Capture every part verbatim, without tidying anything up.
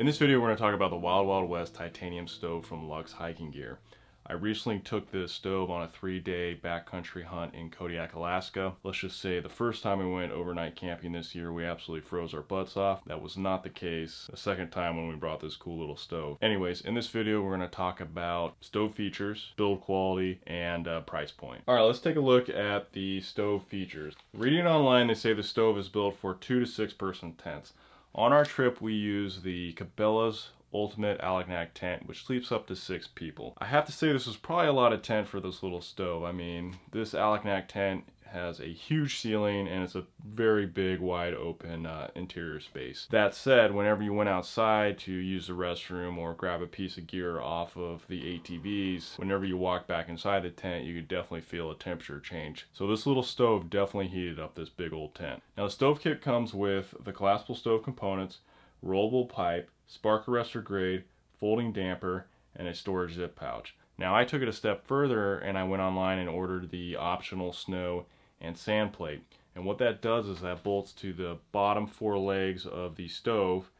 In this video, we're going to talk about the Wild Wild West Titanium Stove from Luxe Hiking Gear. I recently took this stove on a three-day backcountry hunt in Kodiak, Alaska. Let's just say the first time we went overnight camping this year, we absolutely froze our butts off. That was not the case the second time when we brought this cool little stove. Anyways, in this video, we're going to talk about stove features, build quality, and uh, price point. All right, let's take a look at the stove features. Reading online, they say the stove is built for two to six person tents. On our trip, we use the Cabela's Ultimate Aleknagak tent, which sleeps up to six people. I have to say this was probably a lot of tent for this little stove. I mean, this Aleknagak tent has a huge ceiling and it's a very big, wide open uh, interior space. That said, whenever you went outside to use the restroom or grab a piece of gear off of the A T Vs, whenever you walked back inside the tent, you could definitely feel a temperature change. So this little stove definitely heated up this big old tent. Now the stove kit comes with the collapsible stove components, rollable pipe, spark arrestor grade, folding damper, and a storage zip pouch. Now I took it a step further and I went online and ordered the optional snow and sand plate. And what that does is that bolts to the bottom four legs of the stove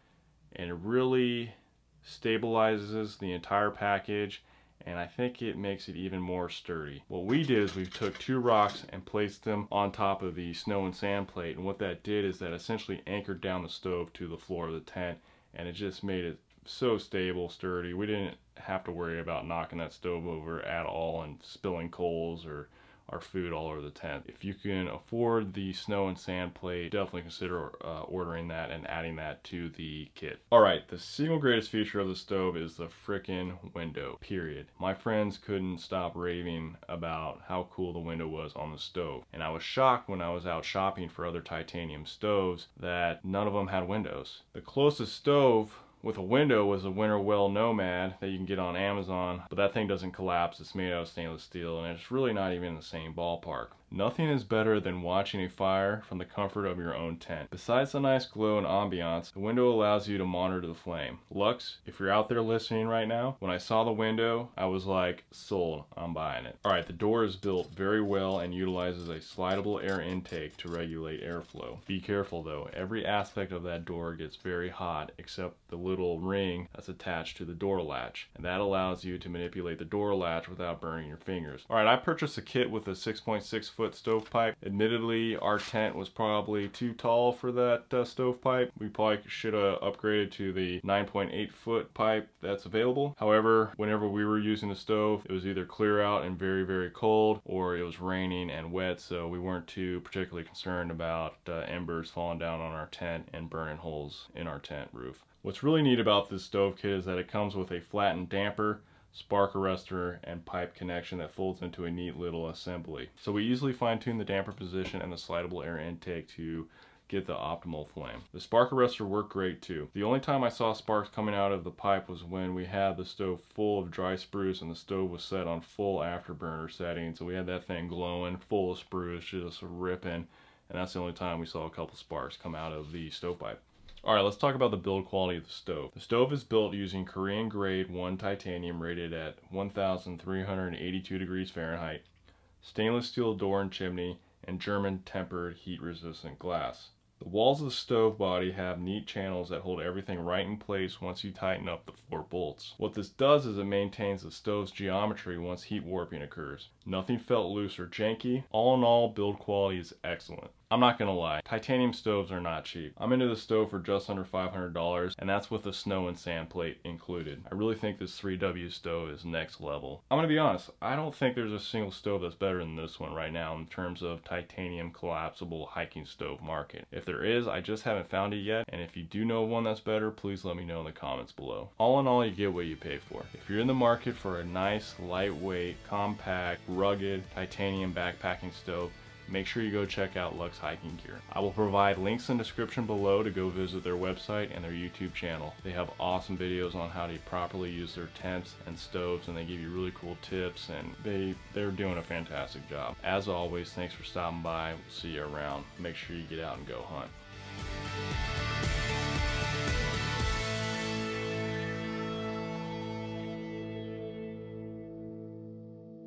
and it really stabilizes the entire package, and I think it makes it even more sturdy. What we did is we took two rocks and placed them on top of the snow and sand plate, and what that did is that essentially anchored down the stove to the floor of the tent, and it just made it so stable, sturdy. We didn't have to worry about knocking that stove over at all and spilling coals or our food all over the tent. If you can afford the snow and sand plate, definitely consider uh, ordering that and adding that to the kit. All right, the single greatest feature of the stove is the frickin' window, period. My friends couldn't stop raving about how cool the window was on the stove. And I was shocked when I was out shopping for other titanium stoves that none of them had windows. The closest stove with a window was a Winter Well Nomad that you can get on Amazon, but that thing doesn't collapse. It's made out of stainless steel and it's really not even in the same ballpark. Nothing is better than watching a fire from the comfort of your own tent. Besides the nice glow and ambiance, the window allows you to monitor the flame. Luxe, if you're out there listening right now, when I saw the window, I was like, sold, I'm buying it. All right, the door is built very well and utilizes a slidable air intake to regulate airflow. Be careful though, every aspect of that door gets very hot except the little ring that's attached to the door latch, and that allows you to manipulate the door latch without burning your fingers. All right, I purchased a kit with a six point six foot stovepipe. Admittedly, our tent was probably too tall for that uh, stovepipe. We probably should have upgraded to the nine point eight foot pipe that's available. However, whenever we were using the stove, it was either clear out and very, very cold, or it was raining and wet, so we weren't too particularly concerned about uh, embers falling down on our tent and burning holes in our tent roof. What's really neat about this stove kit is that it comes with a flattened damper, spark arrestor, and pipe connection that folds into a neat little assembly. So we easily fine-tune the damper position and the slidable air intake to get the optimal flame. The spark arrestor worked great too. The only time I saw sparks coming out of the pipe was when we had the stove full of dry spruce and the stove was set on full afterburner setting. So we had that thing glowing, full of spruce, just ripping, and that's the only time we saw a couple sparks come out of the stovepipe. All right, let's talk about the build quality of the stove. The stove is built using Korean grade one titanium rated at one thousand three hundred eighty-two degrees Fahrenheit, stainless steel door and chimney, and German tempered heat resistant glass. The walls of the stove body have neat channels that hold everything right in place once you tighten up the four bolts. What this does is it maintains the stove's geometry once heat warping occurs. Nothing felt loose or janky. All in all, build quality is excellent. I'm not gonna lie, titanium stoves are not cheap. I'm into the stove for just under five hundred dollars, and that's with the snow and sand plate included. I really think this three W stove is next level. I'm gonna be honest, I don't think there's a single stove that's better than this one right now in terms of titanium collapsible hiking stove market. If there is, I just haven't found it yet, and if you do know one that's better, please let me know in the comments below. All in all, you get what you pay for. If you're in the market for a nice, lightweight, compact, rugged titanium backpacking stove, make sure you go check out Luxe Hiking Gear. I will provide links in the description below to go visit their website and their YouTube channel. They have awesome videos on how to properly use their tents and stoves, and they give you really cool tips, and they, they're doing a fantastic job. As always, thanks for stopping by. We'll see you around. Make sure you get out and go hunt.